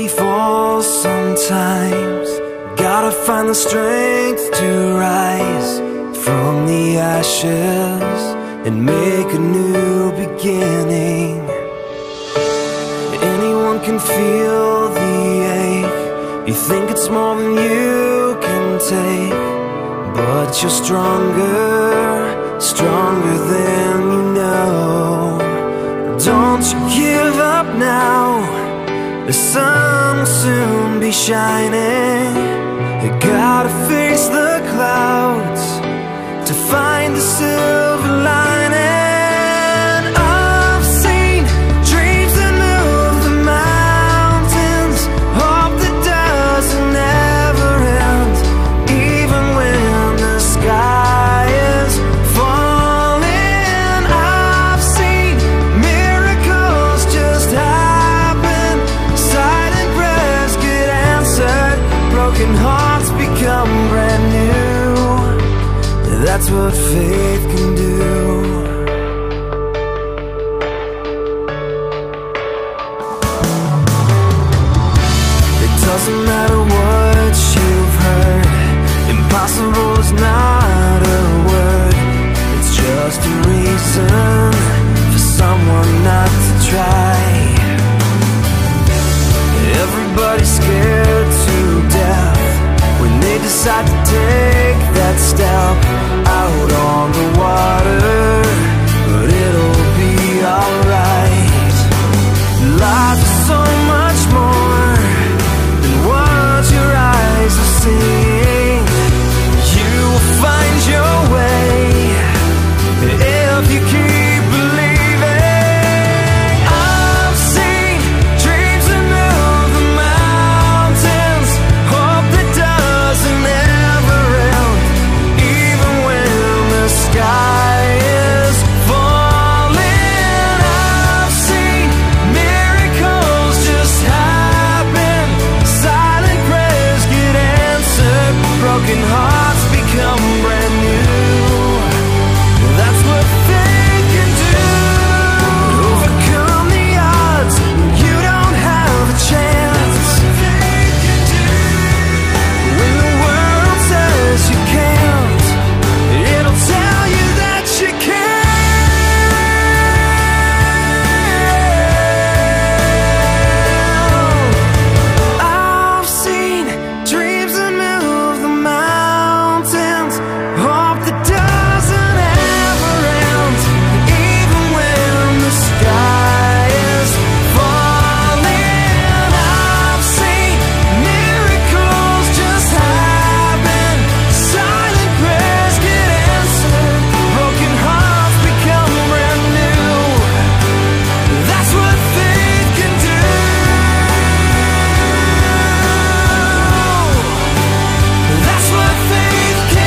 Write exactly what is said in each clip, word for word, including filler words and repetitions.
body falls sometimes. Gotta find the strength to rise from the ashes and make a new beginning. Anyone can feel the ache. You think it's more than you can take, but you're stronger, stronger than you know. Don't you give up now, the sun will soon be shining. You gotta face the clouds to find the silver lining. I've seen dreams that move the mountains, hope that doesn't ever end, even when the sky is falling. I've seen miracles just happen, silent prayers get answered, broken hearts become brand new. That's what faith can do. It doesn't matter what you've heard, impossible is not a word. It's just a reason for someone not to try. Everybody's scared to death when they decide to take that step out on the water, but it'll be alright. Life is so much more than what your eyes are seeing. You will find your way if you keep believing. I've seen dreams that move the mountains, hope that doesn't ever end, even when the sky is falling. I've seen miracles just happen, silent prayers get answered, broken hearts become brand new. That's what faith can do. Overcome the odds when you don't have a chance. Faith can do. When the world says you can't, it'll tell you that you can. I've seen dreams that move the mountains, hope that doesn't ever end, even when the sky is falling. I've seen miracles just happen, silent prayers get answered, broken hearts become brand new. That's what faith can do. That's what faith can do.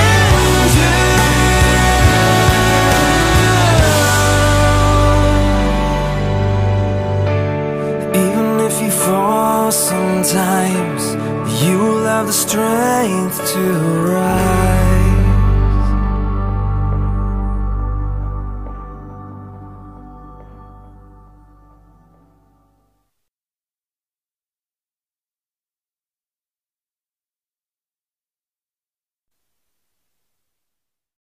Even if you fall sometimes, you will have the strength to rise.